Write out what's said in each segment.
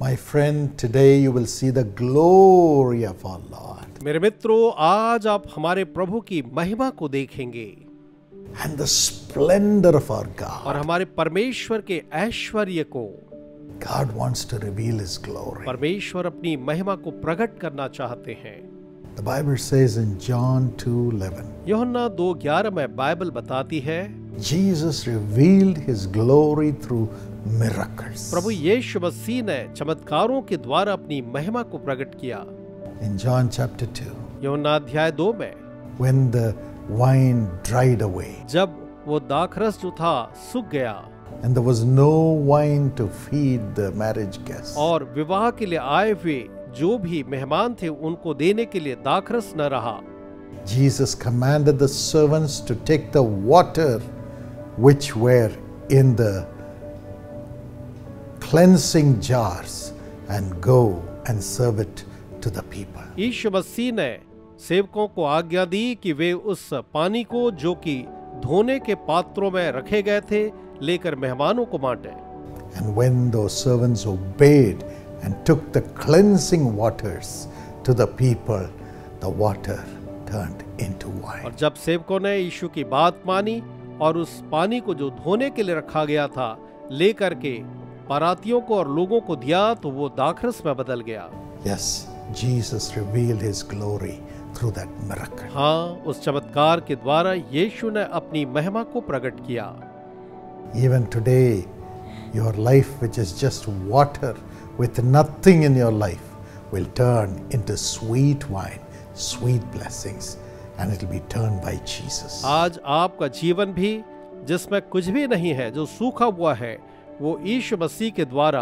My friend, today you will see the glory of our Lord. मेरे मित्रों, आज आप हमारे प्रभु की महिमा को देखेंगे. And the splendor of our God. और हमारे परमेश्वर के ऐश्वर्य को. God wants to reveal His glory. परमेश्वर अपनी महिमा को प्रकट करना चाहते हैं. The Bible says in John 2:11. यूहन्ना 2:11 में बाइबल बताती है. Jesus revealed His glory through miracles. प्रभु यीशु मसीह ने चमत्कारों के द्वारा अपनी महिमा को प्रकट किया. In John chapter 2, यूहन्ना अध्याय 2 में, when the wine dried away, जब वो दाखरस जो था सूख गया, and there was no wine to feed the marriage guests, और विवाह के लिए आए हुए जो भी मेहमान थे उनको देने के लिए दाखरस न रहा. Jesus commanded the servants to take the water which were in the cleansing jars and go and serve it to the people. यीशु मसीह ने सेवकों को आज्ञा दी कि वे उस पानी को जो कि धोने के पात्रों में रखे गए थे लेकर मेहमानों को बांटे. And when those servants obeyed and took the cleansing waters to the people, the water turned into wine. और जब सेवकों ने यीशु की बात मानी और उस पानी को जो धोने के लिए रखा गया था लेकर के पारातियों को और लोगों को दिया तो वो दाखरस में बदल गया. Yes, Jesus revealed His glory through that miracle. हाँ, उस चमत्कार के द्वारा यीशु ने अपनी महिमा को प्रकट किया. Even today, your life which is just water with nothing in your life will turn into sweet wine, sweet blessings, and it will be turned by Jesus. आज आपका जीवन भी जिसमें कुछ भी नहीं है, जो सूखा हुआ है, वो यीशु मसीह के द्वारा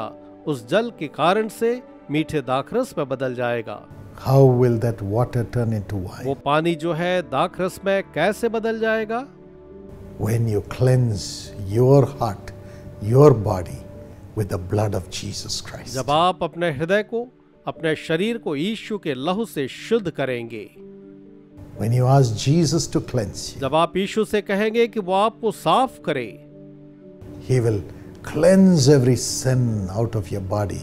उस जल के कारण से मीठे दाखरस में बदल जाएगा. How will that water turn into wine? वो पानी जो है दाखरस में कैसे बदल जाएगा? When you cleanse your heart, your body with the blood of Jesus Christ. जब आप अपने हृदय को, अपने शरीर को यीशु के लहू से शुद्ध करेंगे. When you ask Jesus to cleanse you, जब आप यीशु से कहेंगे कि वो आपको साफ करे, He will cleanse every sin out of your body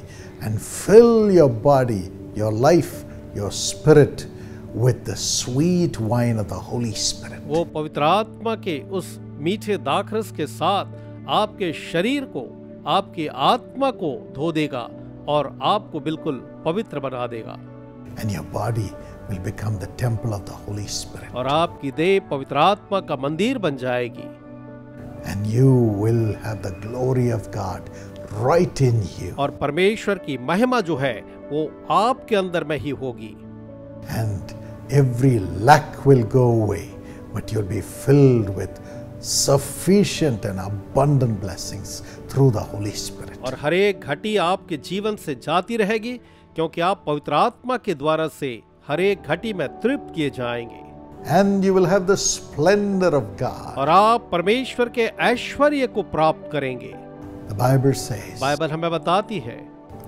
and fill your body, your life, your spirit with the sweet wine of the Holy Spirit. वो पवित्र आत्मा के उस मीठे दाखरस के साथ आपके शरीर को, आपकी आत्मा को धो देगा और आपको बिल्कुल पवित्र बना देगा. And your body will become the temple of the Holy Spirit. और आपकी देह पवित्र आत्मा का मंदिर बन जाएगी. And you will have the glory of God right in you. और परमेश्वर की महिमा जो है वो आपके अंदर में ही होगी. And every lack will go away, but you'll be filled with sufficient and abundant blessings through the Holy Spirit. और हर एक घटी आपके जीवन से जाती रहेगी क्योंकि आप पवित्र आत्मा के द्वारा से हर एक घटी में तृप्त किए जाएंगे. And you will have the splendor of God. और आप परमेश्वर के ऐश्वर्य को प्राप्त करेंगे. The Bible says, बाइबल हमें बताती है,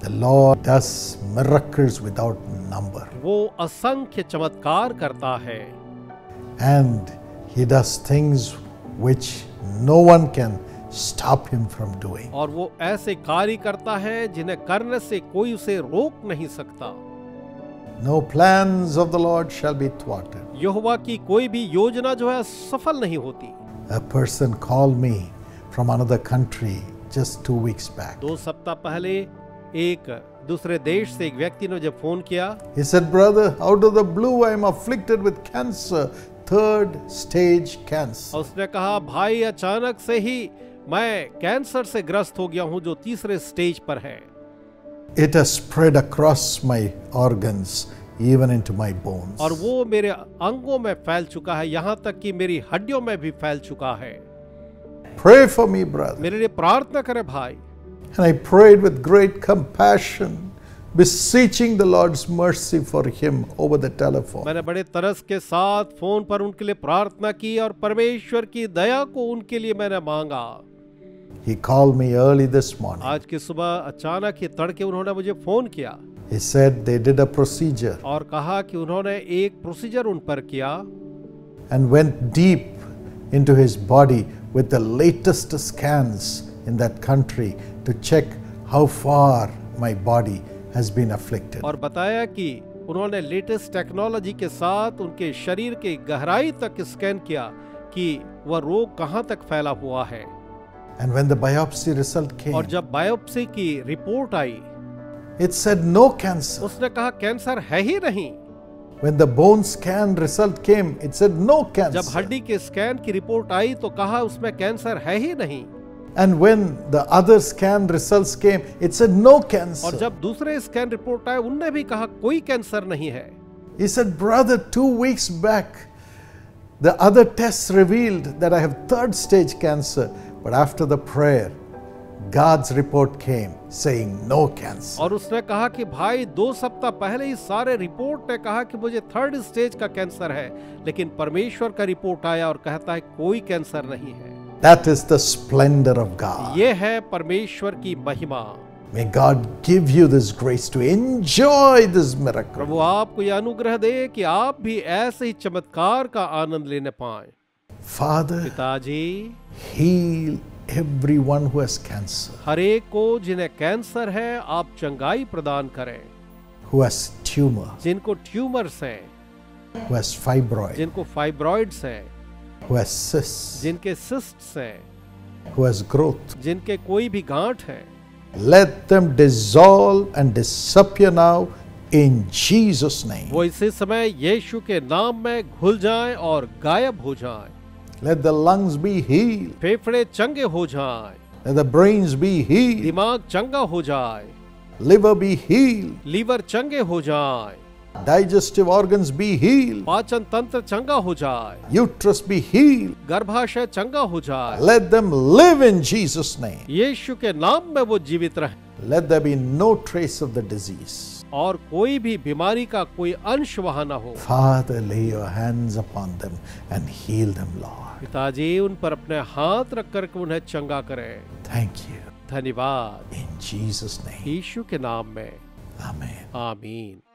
The Lord does miracles without number. वो असंख्य चमत्कार करता है. And He does things which no one can stop Him from doing. और वो ऐसे कार्य करता है जिन्हें करने से कोई उसे रोक नहीं सकता. No plans of the Lord shall be thwarted. यहोवा की कोई भी योजना जो है सफल नहीं होती. A person called me from another country just 2 weeks back. 2 सप्ताह पहले एक दूसरे देश से एक व्यक्ति ने जब फोन किया. He said, brother, out of the blue I am afflicted with cancer, 3rd stage cancer. उसने कहा, भाई अचानक से ही मैं कैंसर से ग्रस्त हो गया हूँ जो 3रे स्टेज पर है. It has spread across my organs, even into my bones. और वो मेरे अंगों में फैल चुका है, यहाँ तक कि मेरी हड्डियों में भी फैल चुका है. Pray for me, brother. मेरे लिए प्रार्थना करें भाई. And I prayed with great compassion, beseeching the Lord's mercy for him over the telephone. मैंने बड़े तरस के साथ फोन पर उनके लिए प्रार्थना की और परमेश्वर की दया को उनके लिए मैंने मांगा. He called me early this morning. आज की सुबह अचानक ही तड़के उन्होंने मुझे फोन किया. He said they did a procedure. और कहा कि उन्होंने एक प्रोसीजर उन पर किया. And went deep into his body with the latest scans in that country to check how far my body has been afflicted. और बताया कि उन्होंने लेटेस्ट टेक्नोलॉजी के साथ उनके शरीर के गहराई तक स्कैन किया कि वह रोग कहां तक फैला हुआ है। And when the biopsy result came, और जब बायोप्सी की रिपोर्ट आई, it said no cancer. उसने कहा कैंसर है ही नहीं। When the bone scan result came, it said no cancer. जब हड्डी के स्कैन की रिपोर्ट आई तो कहा उसमें कैंसर है ही नहीं। And when the other scan results came, it said no cancer. और जब दूसरे स्कैन रिपोर्ट आए, उनने भी कहा कोई कैंसर नहीं है। He said, brother, 2 weeks back, the other tests revealed that I have third-stage cancer, but after the prayer, God's report came saying no cancer. और उसने कहा कि भाई 2 सप्ताह पहले ही सारे रिपोर्ट ने कहा कि मुझे 3rd stage का कैंसर है, लेकिन परमेश्वर का रिपोर्ट आया और कहता है कोई कैंसर नहीं है। That is the splendor of God. ये है परमेश्वर की महिमा। May God give you this grace to enjoy this miracle. प्रभु आपको यह अनुग्रह दे कि आप भी ऐसे ही चमत्कार का आनंद लेने पाएं। Father, पिताजी, heal everyone who has cancer. हर एक को जिन्हें कैंसर है आप चंगाई प्रदान करें। Who has tumor? जिनको ट्यूमर्स हैं। Who has fibroid? जिनको फाइब्रॉइड्स हैं। Who has cysts, जिनके सिस्ट्स हैं। Who has growth, जिनके कोई भी गांठ है। Let them dissolve and disappear now in Jesus name. वो इसी समय यीशु के नाम में घुल जाएं और गायब हो जाएं। Let the lungs be healed. फेफड़े चंगे हो जाएं। Let the brains be healed. दिमाग चंगा हो जाए। Liver be healed. लीवर चंगे हो जाए। Digestive organs be healed. पाचन तंत्र चंगा हो जाए। Uterus be healed. गर्भाशय चंगा हो जाए। Let them live in Jesus name. यीशु के नाम में वो जीवित रहे। Let there be no trace of the disease. और कोई भी बीमारी का कोई अंश वहाँ न हो। Father, lay your hands upon them and heal them, Lord. पिताजी उन पर अपने हाथ रख कर उन्हें चंगा करें। Thank you. धन्यवाद। In Jesus name. यीशु के नाम में। Amen. आमीन।